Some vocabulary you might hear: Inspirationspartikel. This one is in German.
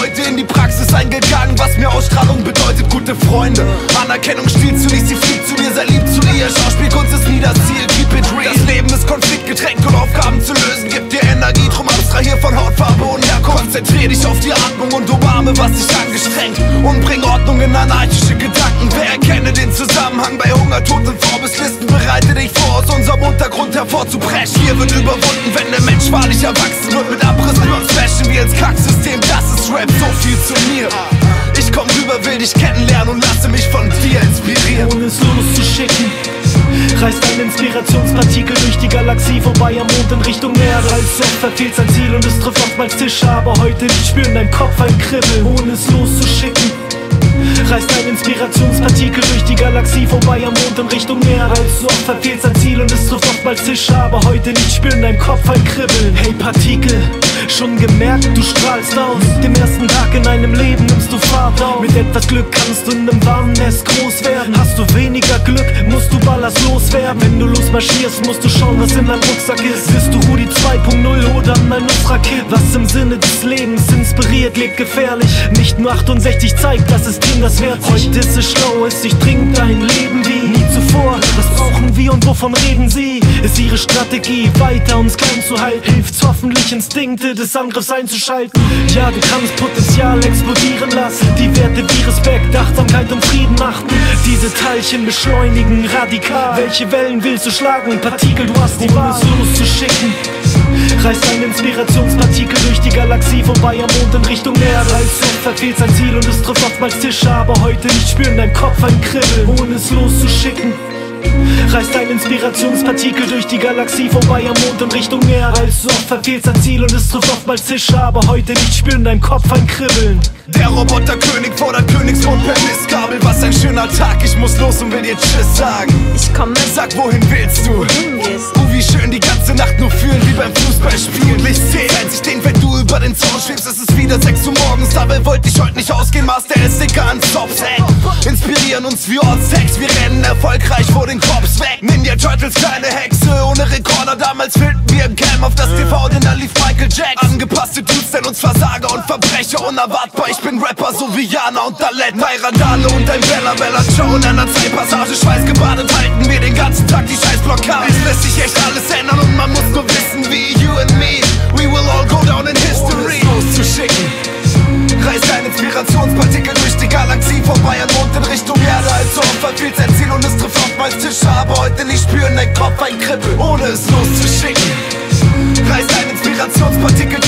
heute in die Praxis eingegangen. Was mir Ausstrahlung bedeutet, gute Freunde. Anerkennung stiehlt zu nicht, sie fliegt zu dir, sei lieb zu ihr. Schauspielkunst ist nie das Ziel, keep it real. Das Leben ist konfliktgetränkt und Aufgaben zu lösen gibt dir Energie, drum abstrahier von Hautfarbe und Herkunft. Konzentrier dich auf die Atmung und umarme, was dich angestrengt. Und bring Ordnung in anarchische Gedanken. Wer erkenne den Zusammenhang bei Hunger, Tod und Vorbeslisten? Bereite dich vor, aus unserem Untergrund hervorzubrechen. Hier wird überwunden, wenn der Mensch wahrlich erwachsen wird. Mit Abriss über uns Fashion wie ins Kacksystem, das ist Rap, so viel zu mir. Ich komm rüber, will dich kennenlernen und lasse mich von dir inspirieren. Ohne es loszuschicken, reißt ein Inspirationspartikel durch die Galaxie vorbei am Mond in Richtung Erde. Als Sepp verfehlt sein Ziel und es trifft oftmals Tische, aber heute nicht spüren dein Kopf ein Kribbeln. Ohne es loszuschicken, reißt ein Inspirationspartikel durch die Galaxie vorbei am Mond in Richtung Erde. Allzu oft verfehlt sein Ziel und es trifft oftmals Tische, aber heute nicht spüren dein Kopf ein Kribbeln. Hey Partikel, schon gemerkt, du strahlst aus. Mit dem ersten Tag in einem Leben nimmst du Fahrt auf. Mit etwas Glück kannst du in einem warmen Nest groß werden. Hast du weniger Glück, musst du ballastlos werden. Wenn du losmarschierst, musst du schauen, was in deinem Rucksack ist. Bist du Rudi 2.0 oder ein Nusra-Kid? Was im Sinne des Lebens inspiriert, lebt gefährlich. Nicht nur 68 zeigt, dass es Ding das wert sich. Heute ist es schlau, es sich dringt dein Leben wie nie zuvor. Was brauchen wir und wovon reden sie? Ist ihre Strategie, weiter uns klein zu halten. Hilft's hoffentlich, Instinkte des Angriffs einzuschalten. Ja, du kannst Potenzial explodieren lassen. Die Werte wie Respekt, Achtsamkeit und Frieden achten. Diese Teilchen beschleunigen radikal. Welche Wellen willst du schlagen? Partikel, du hast die Wahl. Ohne es loszuschicken, reißt ein Inspirationspartikel durch die Galaxie vorbei am Mond in Richtung Erde. Als Sepp verfehlt sein Ziel und es trifft oftmals Tische, aber heute nicht spüren dein Kopf ein Kribbeln. Ohne es loszuschicken, reißt ein Inspirationspartikel durch die Galaxie vorbei am Mond in Richtung Erde. Allzu oft verfehlt sein Ziel und es trifft oftmals Tische, aber heute nicht spüren dein Kopf ein Kribbeln. Der Roboterkönig fordert Königsmund per Misskabel. Was ein schöner Tag, ich muss los und will dir Tschüss sagen. Ich komme, sag wohin willst du? Oh, wie schön die ganze Nacht nur fühlen, wie beim Fußballspiel. Und ich seh, als ich den, wenn du über den Zaun schwebst, ist es wieder 6 Uhr morgens. Dabei wollte ich heute nicht ausgehen, Maß der ist dicker an Stops, ey. Inspirieren uns wie Ortsex, wir rennen erfolgreich vor den Cops weg. Ninja Turtles, kleine Hexe, ohne Rekorder. Damals filmten wir im Camp auf das TV, denn da lief Michael Jackson. Angepasste Dudes, denn uns Versager und Verbrecher unerwartbar. Ich bin Rapper, so wie Jana und Dalet. Bei Randale und ein Bella Show in einer Zeitpassage. Schweißgebadet halten wir den ganzen Tag die Scheißblockade. Es lässt sich echt alles ändern und man muss nur wissen, wie you and me, we will all go down in history. Ohne es loszuschicken, reißt ein Inspirationspartikel durch die Galaxie vorbei an Mond in Richtung Erde. Allzu oft verfehlt sein Ziel und es trifft oftmals Tische, aber heute nicht spüren dein Kopf ein Kribbeln. Ohne es loszuschicken, reißt ein Inspirationspartikel